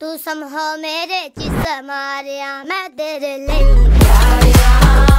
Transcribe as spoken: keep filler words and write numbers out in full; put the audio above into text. तू समहो मेरे जिस्म आरिया मैं तेरे लिए